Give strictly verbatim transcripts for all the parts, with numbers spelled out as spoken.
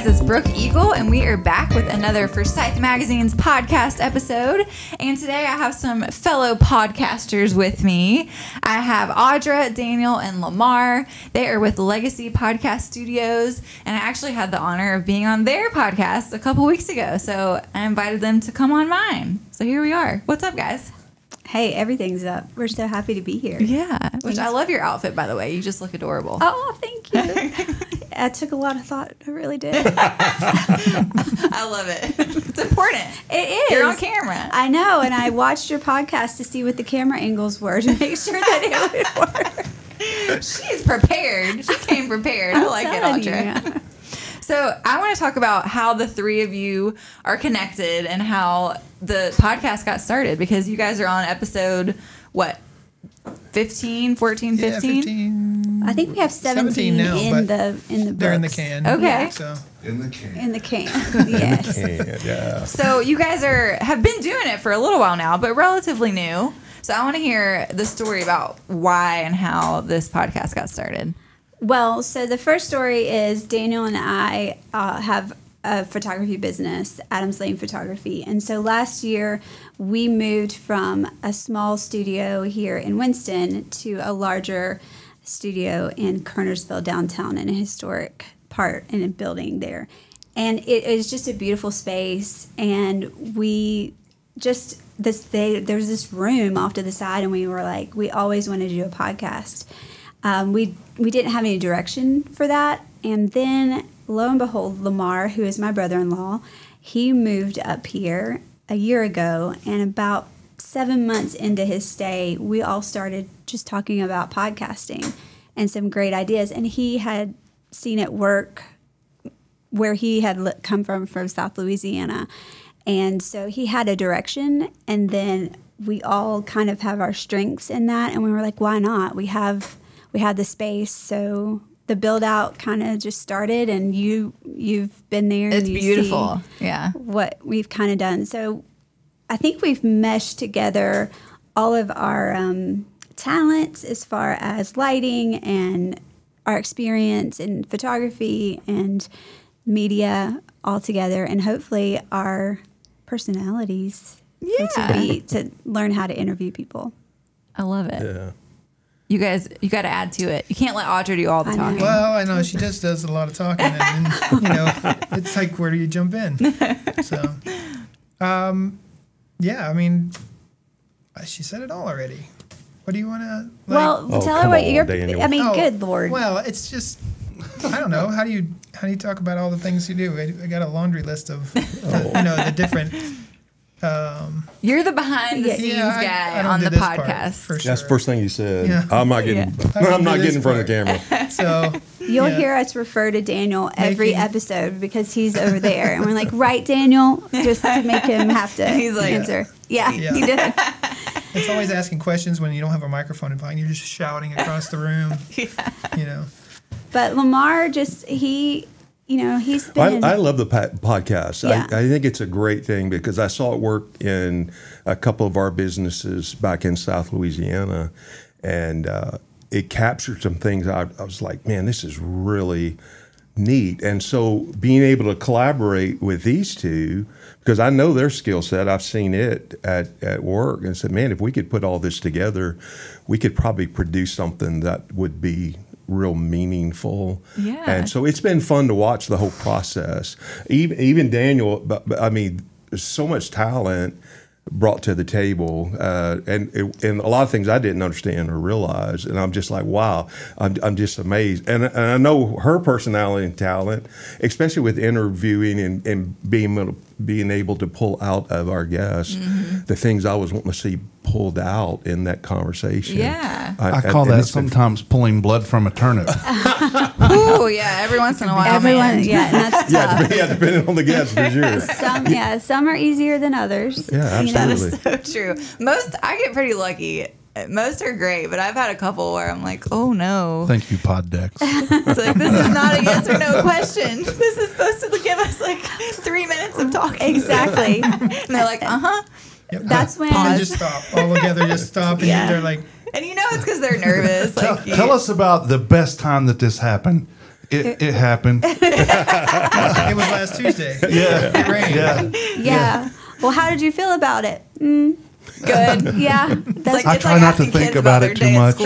guys, it's Brooke Eagle, and we are back with another Forsyth Magazine's podcast episode. And today I have some fellow podcasters with me. I have Audra, Daniel, and Lamar. They are with Legacy Podcast Studios, and I actually had the honor of being on their podcast a couple weeks ago, so I invited them to come on mine. So here we are. What's up, guys? Hey, everything's up. We're so happy to be here. Yeah. Which I love your outfit, by the way. You just look adorable. Oh, thank you. I took a lot of thought. I really did. I love it. It's important. It is. You're on camera. I know. And I watched your podcast to see what the camera angles were to make sure that it would work. She's prepared. She came prepared. I like it, Audra. You. So I want to talk about how the three of you are connected and how the podcast got started, because you guys are on episode, what, fifteen, fourteen, fifteen? Yeah, fifteen, I think we have seventeen, seventeen now, in, the, in the They're books. In the can. Okay. Yeah, so. In the can. In the can, yes. In the can, yeah. So you guys are have been doing it for a little while now, but relatively new. So I want to hear the story about why and how this podcast got started. Well, so the first story is Daniel and I uh, have a photography business, Adams Lane Photography. And so last year we moved from a small studio here in Winston to a larger studio in Kernersville downtown, in a historic part in a building there. And it is just a beautiful space. And we just, this they, there was this room off to the side, and we were like, we always wanted to do a podcast. Um, we we didn't have any direction for that, and then lo and behold, Lamar, who is my brother-in-law, he moved up here a year ago, and about seven months into his stay, we all started just talking about podcasting and some great ideas, and he had seen it work where he had come from, from South Louisiana, and so he had a direction, and then we all kind of have our strengths in that, and we were like, why not? We have... We had the space, so the build out kind of just started, and you you've been there. It's and you beautiful, see yeah. What we've kind of done, so I think we've meshed together all of our um, talents as far as lighting and our experience in photography and media all together, and hopefully our personalities. Yeah, to, be, to learn how to interview people. I love it. Yeah. You guys, you got to add to it. You can't let Audra do all the talking. Well, I know. She just does a lot of talking. And, and, you know, it's like, where do you jump in? So, um, yeah, I mean, she said it all already. What do you want to, like, well, oh, tell her what on, you're, Daniel. I mean, oh, good Lord. Well, it's just, I don't know. How do you, how do you talk about all the things you do? I, I got a laundry list of, oh. you know, the different... Um, You're the behind the yeah, scenes yeah, guy I, I on the podcast. Part, sure. That's the first thing you said. Yeah. I'm not getting. Yeah. I'm not getting in front part. of the camera. So you'll yeah. hear us refer to Daniel every Making. episode because he's over there, and we're like, "Right, Daniel," just to make him have to he's like, answer. Yeah, yeah, yeah. He did. It's always asking questions when you don't have a microphone in front. You're just shouting across the room. Yeah. You know. But Lamar just he. You know, he's been... I, I love the podcast. Yeah. I, I think it's a great thing because I saw it work in a couple of our businesses back in South Louisiana, and uh, it captured some things. I, I was like, man, this is really neat. And so being able to collaborate with these two, because I know their skill set, I've seen it at, at work, and said, man, if we could put all this together, we could probably produce something that would be real meaningful. Yeah. And so it's been fun to watch the whole process. Even, even Daniel, but, but, I mean, so much talent brought to the table. Uh, and, it, and a lot of things I didn't understand or realize. And I'm just like, wow, I'm, I'm just amazed. And, and I know her personality and talent, especially with interviewing and, and being able to, being able to pull out of our guests mm-hmm. the things I was wanting to see pulled out in that conversation. Yeah. I, I call I, that sometimes been... pulling blood from a turnip. Ooh, yeah, every once in a while. Everyone, yeah, and that's tough. Yeah, depending, yeah, depending on the guest, for sure. Some, yeah, some are easier than others. Yeah, absolutely. You know? That is so true. Most, I get pretty lucky. Most are great, but I've had a couple where I'm like, oh no. Thank you, Pod Dex. It's like, this is not a yes or no question. This is supposed to give us like three minutes of talking. Exactly. And they're like, uh-huh. Yep. That's when. Pause. Just stop. All together, just stop. And yeah. they're like. And you know it's because they're nervous. Like, tell, you, tell us about the best time that this happened. It, it happened. It was last Tuesday. Yeah. It rained. Yeah. Yeah. Yeah. Well, how did you feel about it? Mm. Good. Yeah. That's, I it's try like not to think about it too much.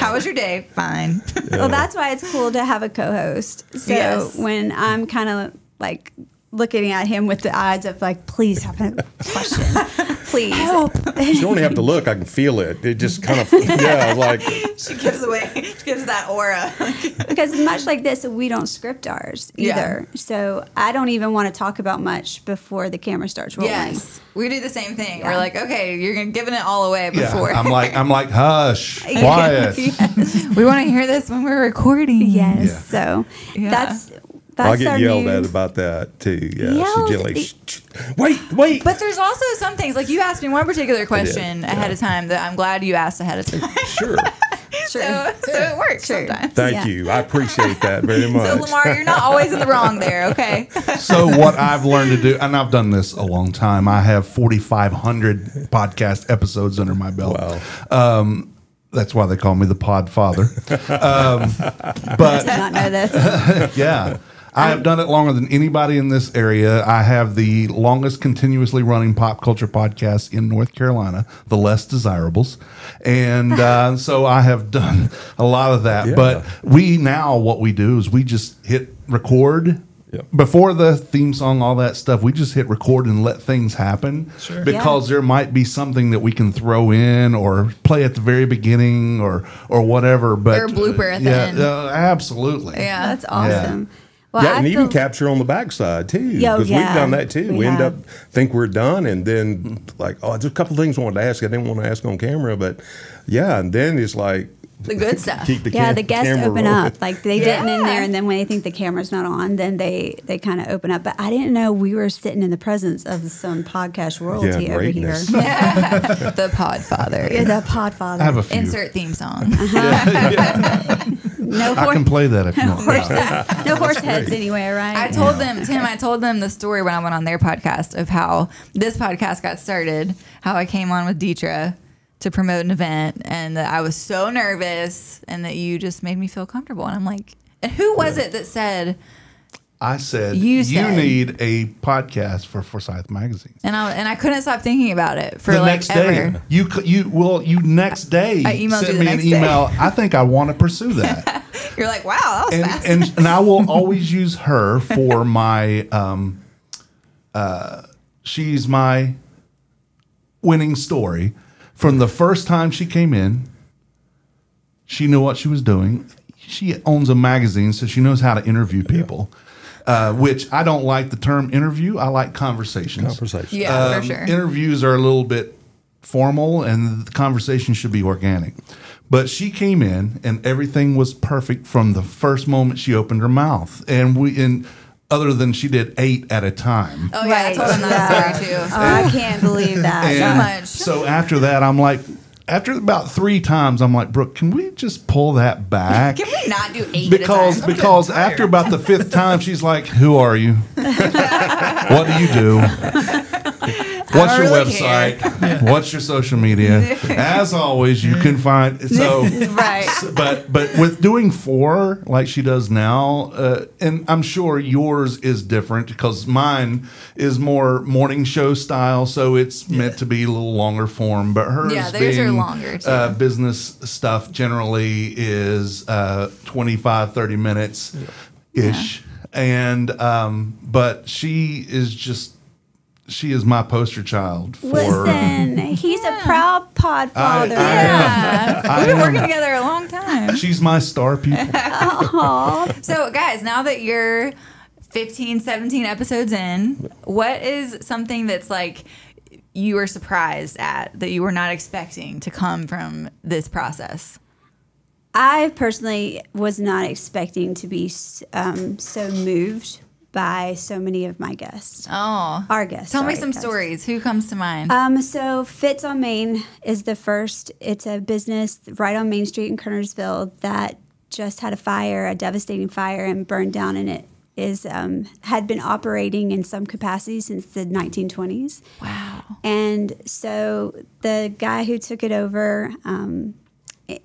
How was your day? Fine. Yeah. Well, that's why it's cool to have a co-host. So yes. When I'm kind of like looking at him with the eyes of like, please have a question. Please. Help. You don't have to look. I can feel it. It just kind of, yeah, like. She gives away, she gives that aura. Because much like this, we don't script ours either. Yeah. So I don't even want to talk about much before the camera starts rolling. Yes. We do the same thing. Yeah. We're like, okay, you're giving it all away before. Yeah. I'm like, I'm like, hush, quiet. Yes. We want to hear this when we're recording. Yes. Yeah. So yeah. that's. Well, I get yelled at about that too. Yeah, she like, sh sh wait, wait. But there's also some things like you asked me one particular question yeah. ahead of time that I'm glad you asked ahead of time. Sure, sure. So, yeah. so it works sure. sometimes. Thank yeah. you. I appreciate that very much. So Lamar, you're not always in the wrong there. Okay. So what I've learned to do, and I've done this a long time. I have forty-five hundred podcast episodes under my belt. Wow. Um, That's why they call me the Pod Father. Um, but I did not know this. Yeah. I have done it longer than anybody in this area. I have the longest continuously running pop culture podcast in North Carolina, The Less Desirables. And uh, so I have done a lot of that. Yeah. But we now, what we do is we just hit record. Yep. Before the theme song, all that stuff, we just hit record and let things happen sure. because yeah. there might be something that we can throw in or play at the very beginning or or whatever. But or a blooper at the yeah, end. Uh, absolutely. Yeah, that's awesome. Yeah. Well, yeah, I and even capture on the backside too, because yeah. we've done that too. We, we end up think we're done, and then like, oh, there's a couple of things I wanted to ask. I didn't want to ask on camera, but yeah, and then it's like. The good stuff. Keep the yeah, the guests open rolling. Up. Like they yeah. didn't in there, and then when they think the camera's not on, then they, they kind of open up. But I didn't know we were sitting in the presence of some podcast royalty yeah, over here. Yeah. The Podfather. Yeah, the Podfather. I have a few. Insert theme song. Uh-huh. yeah, yeah. No horse, I can play that if you want. Horses, no horse heads anyway, right? I told yeah. them, Tim, I told them the story when I went on their podcast of how this podcast got started, how I came on with Deetra to promote an event, and that I was so nervous, and that you just made me feel comfortable. And I'm like, and who was yeah. it that said? I said, you, said, you need a podcast for Forsyth Magazines. And I and I couldn't stop thinking about it for the like next ever. Day, you you well you next day I, I sent me an email. Day. I think I want to pursue that. You're like, wow, that was and, fast. And and I will always use her for my. Um, uh, she's my winning story. From the first time she came in, she knew what she was doing. She owns a magazine, so she knows how to interview people, uh, which I don't like the term interview. I like conversations. Conversations. Yeah, um, for sure. Interviews are a little bit formal, and the conversation should be organic. But she came in, and everything was perfect from the first moment she opened her mouth. And we in. Other than she did eight at a time. Oh, yeah, right. I told him that story, too. Oh, I can't believe that. So much. So after that, I'm like, after about three times, I'm like, Brooke, can we just pull that back? Can we not do eight because, at a time? Because after about the fifth time, she's like, who are you? What do you do? What's your really website? Yeah. What's your social media? As always, you can find so. Right. So, but but with doing four like she does now, uh, and I'm sure yours is different because mine is more morning show style, so it's yeah. meant to be a little longer form. But hers yeah, being are longer, too. Uh, business stuff generally is uh, twenty-five, thirty minutes ish, yeah. and um, but she is just. She is my poster child for... Listen, he's yeah. a proud pod father. I, I yeah. Am, We've been working together a long time. She's my star pupil. Aww. So, guys, now that you're fifteen, seventeen episodes in, what is something that's, like, you were surprised at that you were not expecting to come from this process? I personally was not expecting to be um, so moved by so many of my guests. Oh. Our guests. Tell sorry, me some guests. Stories. Who comes to mind? Um, so Fitz on Main is the first. It's a business right on Main Street in Kernersville that just had a fire, a devastating fire, and burned down, and it is um, had been operating in some capacity since the nineteen twenties. Wow. And so the guy who took it over, um,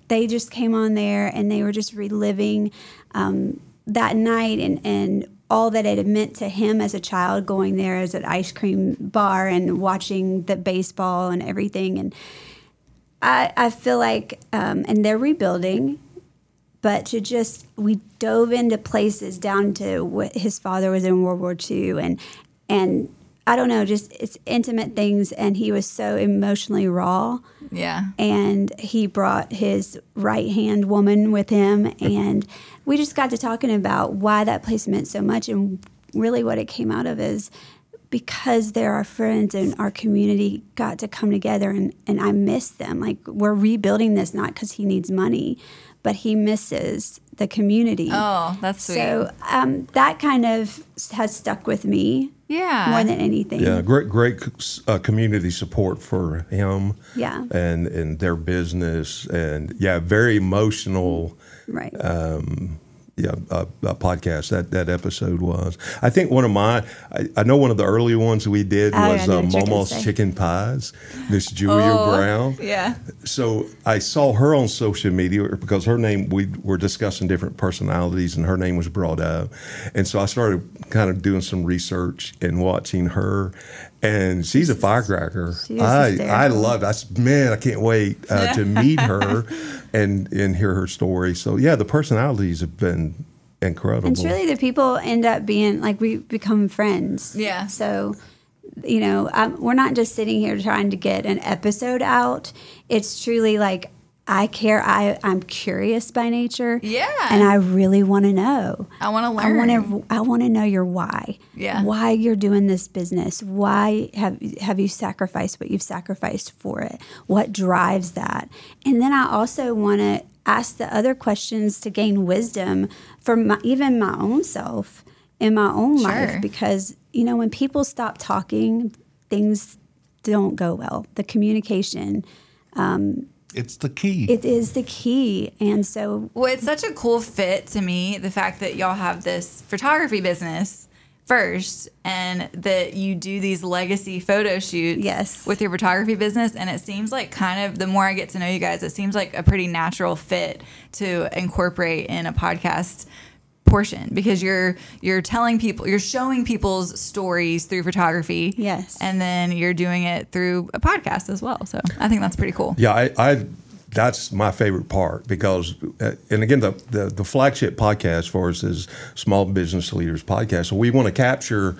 they just came on there and they were just reliving um, that night and, and all that it had meant to him as a child, going there as an ice cream bar and watching the baseball and everything. And I, I feel like, um, and they're rebuilding, but to just, we dove into places down to what his father was in World War Two and, and I don't know, just it's intimate things. And he was so emotionally raw. Yeah. And he brought his right hand woman with him. And we just got to talking about why that place meant so much. And really what it came out of is because they're our friends and our community got to come together. And, and I miss them. Like, we're rebuilding this, not because he needs money, but he misses the community. Oh, that's sweet. So um, that kind of has stuck with me. Yeah, more than anything. Yeah, great, great uh, community support for him. Yeah, and and their business, and yeah, very emotional. Right. Um, yeah, uh, uh, podcast that that episode was. I think one of my, I, I know one of the early ones we did oh, was yeah, uh, Momos Chicken Pies. Miss Julia oh, Brown. Yeah. So I saw her on social media because her name, we were discussing different personalities, and her name was brought up, and so I started kind of doing some research and watching her. And she's a firecracker. She I I love. I man, I can't wait uh, to meet her, and and hear her story. So yeah, the personalities have been incredible. And truly, the people end up being like, we become friends. Yeah. So, you know, I'm, we're not just sitting here trying to get an episode out. It's truly like, I care. I, I'm curious by nature. Yeah. And I really want to know. I want to learn. I want to I want to know your why. Yeah. Why you're doing this business. Why have, have you sacrificed what you've sacrificed for it? What drives that? And then I also want to ask the other questions to gain wisdom for my, even my own self in my own sure. life. Because, you know, when people stop talking, things don't go well. The communication, um, it's the key. It is the key. And so... Well, it's such a cool fit to me, the fact that y'all have this photography business first and that you do these legacy photo shoots yes. with your photography business. And it seems like kind of, the more I get to know you guys, it seems like a pretty natural fit to incorporate in a podcast portion, because you're you're telling people, you're showing people's stories through photography, yes, and then you're doing it through a podcast as well. So I think that's pretty cool. Yeah, I, I that's my favorite part, because, and again, the, the the flagship podcast for us is Small Business Leaders Podcast. So we want to capture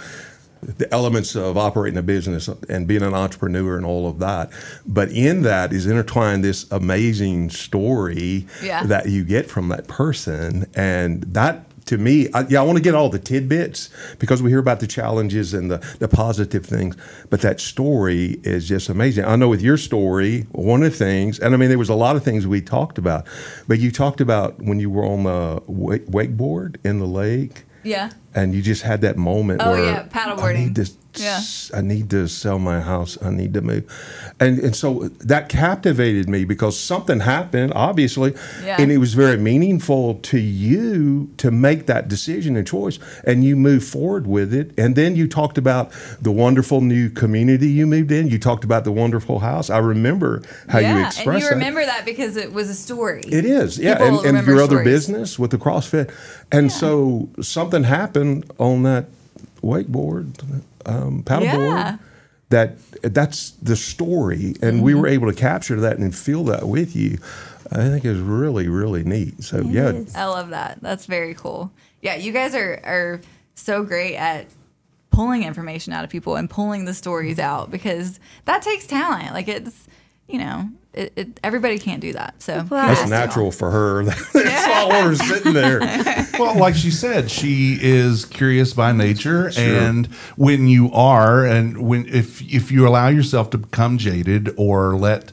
the elements of operating a business and being an entrepreneur and all of that. But in that is intertwined this amazing story yeah. that you get from that person, and that. To me, I, yeah, I want to get all the tidbits because we hear about the challenges and the, the positive things, but that story is just amazing. I know with your story, one of the things, and I mean, there was a lot of things we talked about, but you talked about when you were on the wake, wakeboard in the lake. Yeah. And you just had that moment oh, where yeah, paddleboarding. I need to, yeah. I need to sell my house. I need to move. And and so that captivated me because something happened, obviously, yeah. and it was very meaningful to you to make that decision and choice, and you moved forward with it. And then you talked about the wonderful new community you moved in. You talked about the wonderful house. I remember how yeah, you expressed that. And you remember that. that because it was a story. It is, yeah. People and and your stories. Other business with the CrossFit. And yeah. so something happened on that wakeboard, um, paddleboard, yeah. that that's the story, and mm-hmm. we were able to capture that and feel that with you. I think it was really, really neat. So it yeah, is. I love that. That's very cool. Yeah, you guys are are so great at pulling information out of people and pulling the stories out, because that takes talent. Like, it's you know. It, it, everybody can't do that, so well, that's natural for her. That's all her sitting there. Well, like she said, she is curious by nature, sure. and when you are, and when if if you allow yourself to become jaded or let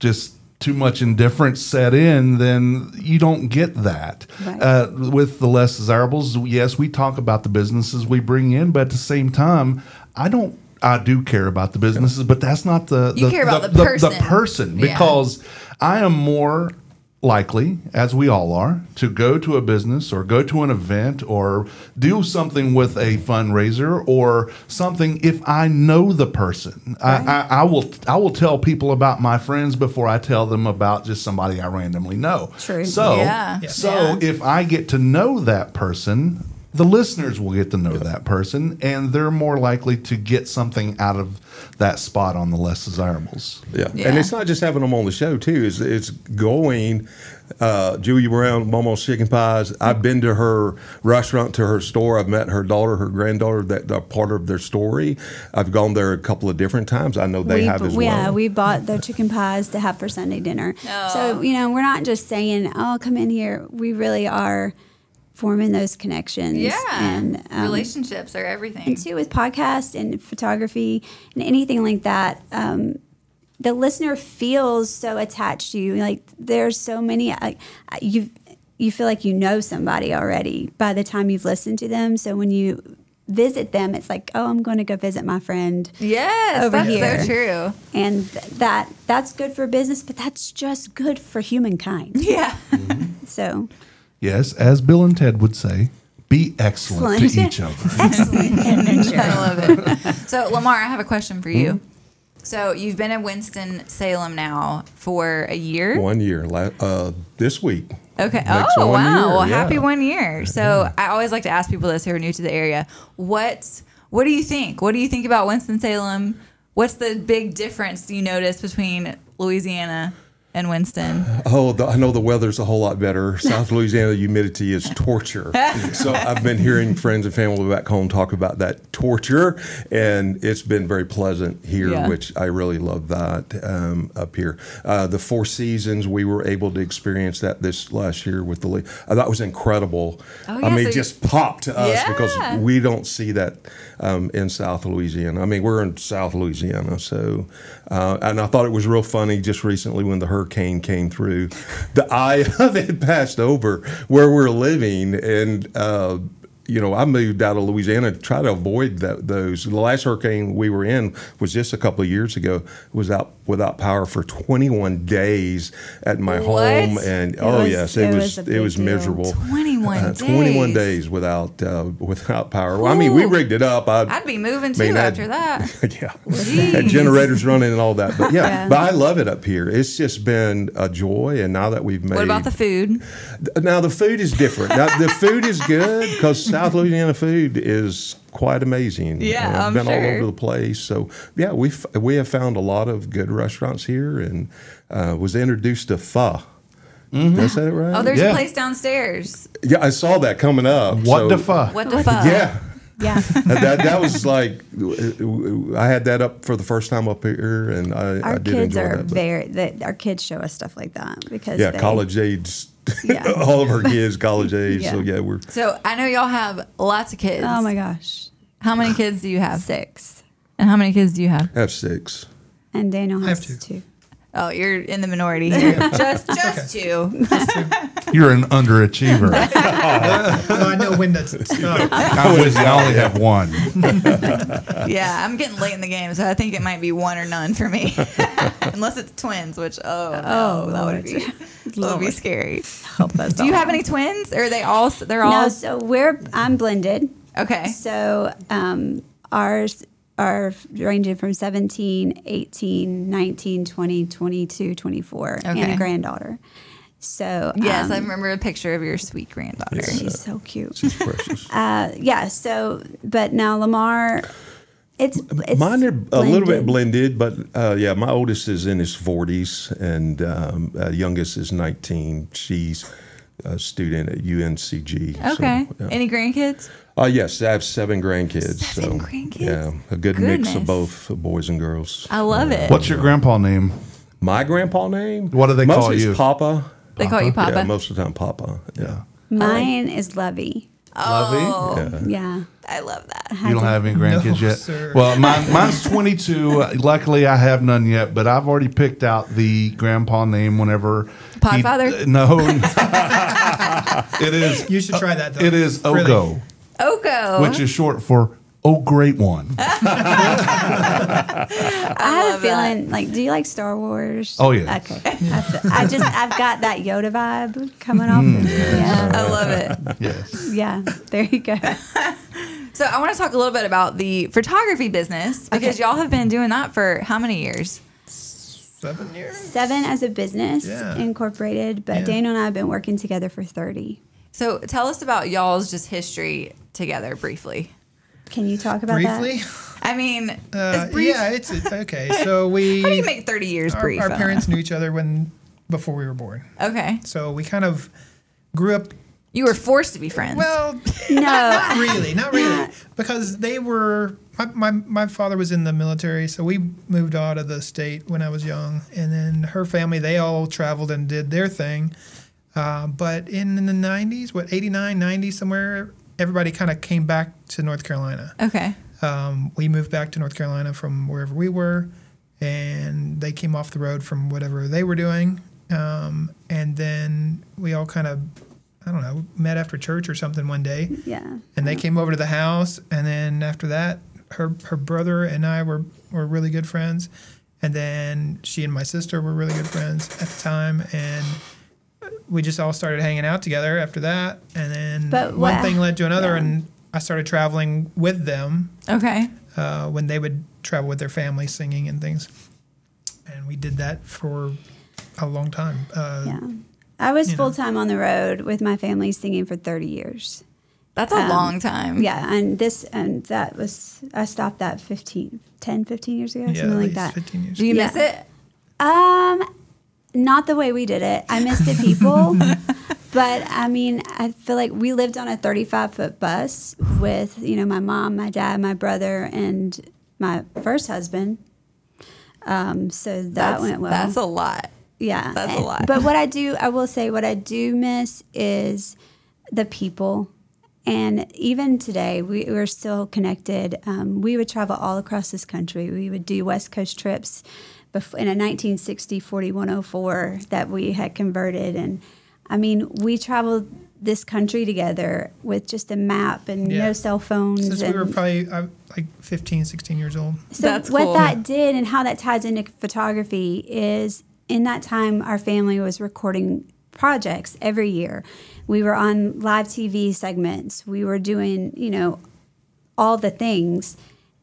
just too much indifference set in, then you don't get that. Right. Uh, with the Less Desirables, yes, we talk about the businesses we bring in, but at the same time, I don't. I do care about the businesses, but that's not the, the, you care about the, the, person. the, the person because yeah. I am more likely, as we all are, to go to a business or go to an event or do something with a fundraiser or something if I know the person. Right. I, I, I will I will tell people about my friends before I tell them about just somebody I randomly know. True. So, yeah. so yeah. if I get to know that person, the listeners will get to know that person, and they're more likely to get something out of that spot on The Less Desirables. Yeah, yeah. And it's not just having them on the show, too. It's, it's going... Uh, Julia Brown, Momos Chicken Pies. I've been to her restaurant, to her store. I've met her daughter, her granddaughter, that are part of their story. I've gone there a couple of different times. I know they we, have as we, well. Yeah, we bought their chicken pies to have for Sunday dinner. Oh. So, you know, we're not just saying, oh, come in here. We really are forming those connections. Yeah, and um, relationships are everything. And too, with podcasts and photography and anything like that, um, the listener feels so attached to you. Like there's so many, uh, you you feel like you know somebody already by the time you've listened to them. So when you visit them, it's like, oh, I'm going to go visit my friend. Yes, over that's here. So true. And th that that's good for business, but that's just good for humankind. Yeah. Mm-hmm. So. Yes, as Bill and Ted would say, be excellent, excellent. to each other. Excellent adventure. I love it. So Lamar, I have a question for you. Mm-hmm. So you've been in Winston-Salem now for a year? One year. Uh, this week. Okay. Next oh, wow. Year, well, yeah. Happy one year. So I always like to ask people this who are new to the area, what, what do you think? What do you think about Winston-Salem? What's the big difference you notice between Louisiana and Winston? Oh, the, I know the weather's a whole lot better. South Louisiana humidity is torture. So I've been hearing friends and family back home talk about that torture, and it's been very pleasant here, yeah. which I really love that um, up here. Uh, the Four Seasons, we were able to experience that this last year with the league. Uh, that was incredible. Oh, yeah, I mean, so it just popped to us yeah. because we don't see that um, in South Louisiana. I mean, we're in South Louisiana, so uh, and I thought it was real funny just recently when the hurricane Hurricane came through, the eye of it passed over where we're living, and uh, you know, I moved out of Louisiana to try to avoid that, those. The last hurricane we were in was just a couple of years ago. Was out without power for twenty-one days at my what? home, and it oh was, yes, it, it was, was it was deal. miserable. twenty-one uh, days. twenty-one days without uh, without power. Well, I mean, we rigged it up. I'd, I'd be moving too I mean, after I'd, that. Yeah, that generators running and all that. But yeah, yeah, but I love it up here. It's just been a joy, and now that we've made. What about the food? Th now the food is different. Now, the food is good because. South Louisiana food is quite amazing. Yeah, uh, I'm been sure. all over the place. So yeah, we we have found a lot of good restaurants here, and uh, was introduced to pho. Mm-hmm. Did I say it right? Oh, there's yeah. a place downstairs. Yeah, I saw that coming up. What so, the pho? What the pho? Yeah. Yeah, that, that was like I had that up for the first time up here, and I, our I did kids enjoy are that, very. They, our kids show us stuff like that because yeah, they, college age. Yeah. All of our kids college age, yeah. so yeah, we're. So I know y'all have lots of kids. Oh my gosh, how many kids do you have? Six. And how many kids do you have? I have six. And Daniel has two. two. Oh, you're in the minority here. just, just okay. two. Just two. You're an underachiever. oh, well, I know when that's. Uh, I wish I only have one. yeah, I'm getting late in the game, so I think it might be one or none for me, unless it's twins. Which oh, oh, no, that would be that would be scary. Do you have any twins, or are they all? They're all. No, so we're I'm blended. Okay. So um, ours. Are ranging from seventeen, eighteen, nineteen, twenty, twenty-two, twenty-four, okay. and a granddaughter. So yes, um, I remember a picture of your sweet granddaughter. Yeah. She's so cute. She's precious. Uh, yeah. So, but now Lamar, it's, it's mine are a blended. little bit blended, but uh, yeah, my oldest is in his forties, and um, uh, youngest is nineteen. She's a student at U N C G. Okay. So, yeah. Any grandkids? Uh, yes, I have seven grandkids. Seven so, grandkids? Yeah, a good Goodness. mix of both boys and girls. I love it. What's your grandpa name? My grandpa name? What do they most call you? Mostly Papa. They Papa? call you Papa? Yeah, most of the time Papa, yeah. Mine is Lovey. Oh. Lovey? Yeah. yeah. I love that. You don't have any grandkids no, yet? Sir. Well, mine, mine's twenty-two. Luckily, I have none yet, but I've already picked out the grandpa name whenever. Podfather? He, uh, no. it is. You should try that, though. It is Ogo. Really? Ogo, which is short for Oh, great one. I, I have a feeling, that. like, do you like Star Wars? Oh, yeah. Okay. I, feel, I just, I've got that Yoda vibe coming off. Mm, yes. Yeah. I love it. Yes. Yeah, there you go. So I want to talk a little bit about the photography business, because okay. y'all have been doing that for how many years? Seven years? Seven as a business, yeah. incorporated, but yeah. Daniel and I have been working together for thirty. So tell us about y'all's just history together briefly. Can you talk about briefly? that? I mean, uh, it's brief. Yeah, it's, it's okay. So we. How do you make thirty years our, brief? Our parents knew each other when before we were born. Okay. So we kind of grew up. You were forced to be friends. Well, no, not really, not really, because they were. My, my my father was in the military, so we moved out of the state when I was young, and then her family, they all traveled and did their thing. Uh, but in, in the nineties, what, eighty-nine, ninety, somewhere, everybody kind of came back to North Carolina. Okay. Um, we moved back to North Carolina from wherever we were, and they came off the road from whatever they were doing. Um, and then we all kind of, I don't know, met after church or something one day. Yeah. And they came over to the house, and then after that, her her brother and I were, were really good friends. And then she and my sister were really good friends at the time, and we just all started hanging out together after that, and then but, one wow. thing led to another, yeah. and I started traveling with them. Okay. Uh, when they would travel with their family, singing and things, and we did that for a long time. Uh, yeah, I was full know. time on the road with my family singing for thirty years. That's a um, long time. Yeah, and this and that was I stopped that fifteen, ten, fifteen years ago, yeah, something like that. fifteen years. Do you yeah. miss it? Um. Not the way we did it. I miss the people. But, I mean, I feel like we lived on a thirty-five foot bus with, you know, my mom, my dad, my brother, and my first husband. Um, so that that's, went well. That's a lot. Yeah. That's and, a lot. But what I do, I will say what I do miss is the people. And even today, we were still connected. Um, we would travel all across this country. We would do West Coast trips. In a nineteen sixty forty-one oh four that we had converted, and I mean, we traveled this country together with just a map and yeah. no cell phones. Since and we were probably uh, like fifteen, sixteen years old. So That's what cool. that did and how that ties into photography is in that time our family was recording projects every year. We were on live T V segments. We were doing, you know, all the things,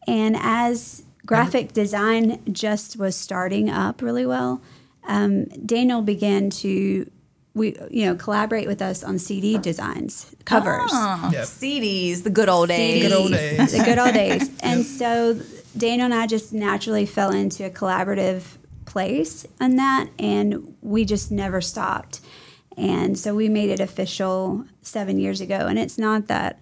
and as graphic design just was starting up really well. Um, Daniel began to, we you know, collaborate with us on C D designs, covers. Oh, yep. C Ds, the good old days. The good old days. The good old days. And yep. so Daniel and I just naturally fell into a collaborative place on that, and we just never stopped. And so we made it official seven years ago, and it's not that,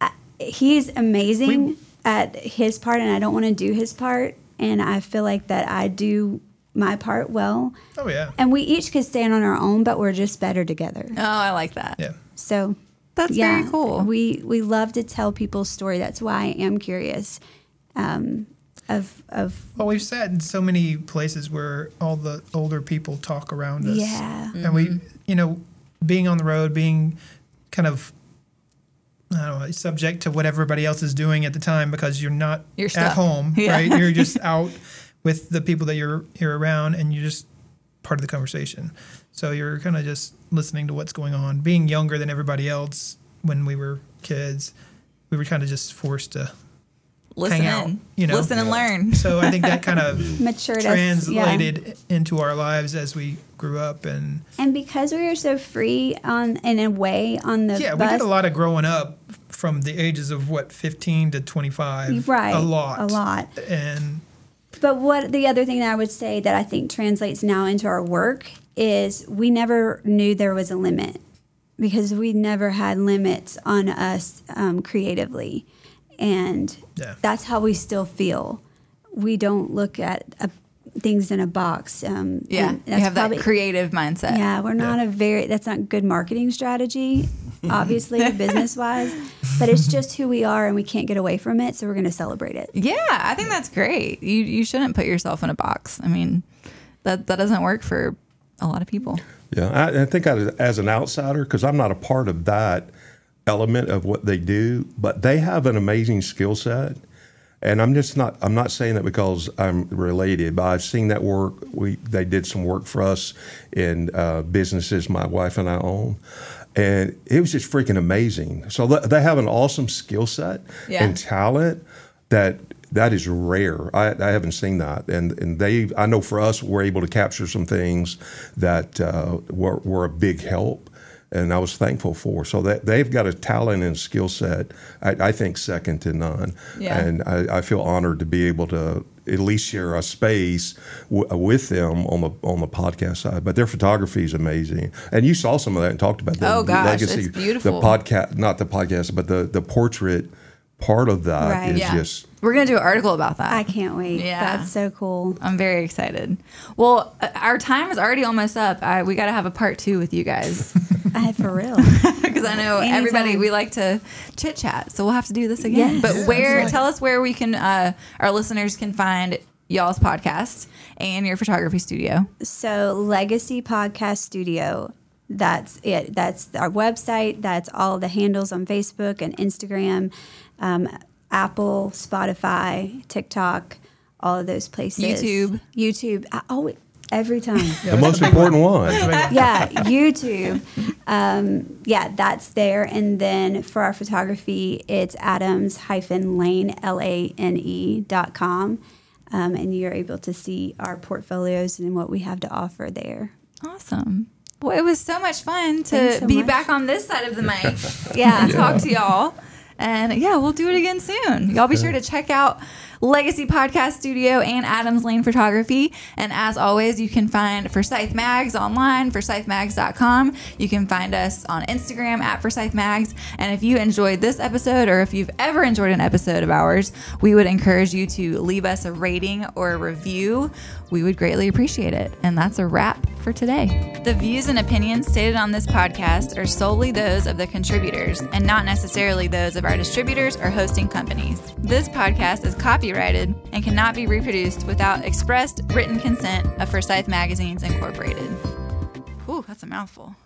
I, he's amazing. We, at his part, and I don't want to do his part, and I feel like that I do my part well. Oh yeah. And we each could stand on our own, but we're just better together. Oh, I like that. Yeah. So that's yeah, very cool. We we love to tell people's story. That's why I am curious. Um, of of. Well, we've sat in so many places where all the older people talk around us. Yeah. Mm-hmm. And we, you know, being on the road, being kind of. I don't know, subject to what everybody else is doing at the time, because you're not you're at home, yeah. right? You're just out with the people that you're you're around, and you're just part of the conversation. So you're kind of just listening to what's going on. Being younger than everybody else when we were kids, we were kind of just forced to listen, hang out, you know, listen and learn. So I think that kind of matured translated us, yeah. into our lives as we grew up, and and because we were so free on in a way on the yeah, bus, we did a lot of growing up from the ages of what fifteen to twenty-five, right? A lot, a lot, and. But what the other thing that I would say that I think translates now into our work is we never knew there was a limit, because we never had limits on us um, creatively. And yeah. that's how we still feel. We don't look at uh, things in a box. Um, yeah, that's you have probably, that creative mindset. Yeah, we're not yeah. a very, that's not good marketing strategy, obviously, business-wise. But it's just who we are, and we can't get away from it, so we're going to celebrate it. Yeah, I think that's great. You, you shouldn't put yourself in a box. I mean, that, that doesn't work for a lot of people. Yeah, I, I think I, as an outsider, because I'm not a part of that, element of what they do, but they have an amazing skill set. And I'm just not, I'm not saying that because I'm related, but I've seen that work. We, they did some work for us in uh, businesses my wife and I own. And it was just freaking amazing. So th- they have an awesome skill set yeah. and talent that that is rare. I, I haven't seen that. And and they, I know for us, we're able to capture some things that uh, were, were a big help. And I was thankful for. So that they've got a talent and skill set, I, I think, second to none. Yeah. And I, I feel honored to be able to at least share a space w- with them on the on the podcast side. But their photography is amazing. And you saw some of that and talked about that. Oh, gosh, Legacy, it's beautiful. The podcast, not the podcast, but the, the portrait part of that right. is yeah. just... We're going to do an article about that. I can't wait. Yeah. That's so cool. I'm very excited. Well, our time is already almost up. I, we got to have a part two with you guys. I, for real. Because I know Anytime. everybody, we like to chit chat. So we'll have to do this again. Yes. But where, Absolutely. tell us where we can, uh, our listeners can find y'all's podcast and your photography studio. So Legacy Podcast Studio, that's it. That's our website. That's all the handles on Facebook and Instagram, um, Apple, Spotify, TikTok, all of those places. YouTube. YouTube. I, oh, it, Every time. The most important one. Yeah, YouTube. Um, yeah, that's there. And then for our photography, it's adams dash lane dot com. Um, and you're able to see our portfolios and what we have to offer there. Awesome. Well, it was so much fun to so be much. back on this side of the mic yeah. and yeah. talk to y'all. And yeah, we'll do it again soon. Y'all be sure to check out Legacy Podcast Studio and Adams Lane Photography. And as always, you can find Forsyth Mags online, forsyth mags dot com. You can find us on Instagram at Forsyth Mags. And if you enjoyed this episode, or if you've ever enjoyed an episode of ours, we would encourage you to leave us a rating or a review. We would greatly appreciate it. And that's a wrap for today. The views and opinions stated on this podcast are solely those of the contributors and not necessarily those of our distributors or hosting companies. This podcast is copyrighted and cannot be reproduced without expressed written consent of Forsyth Magazines, Incorporated. Ooh, that's a mouthful.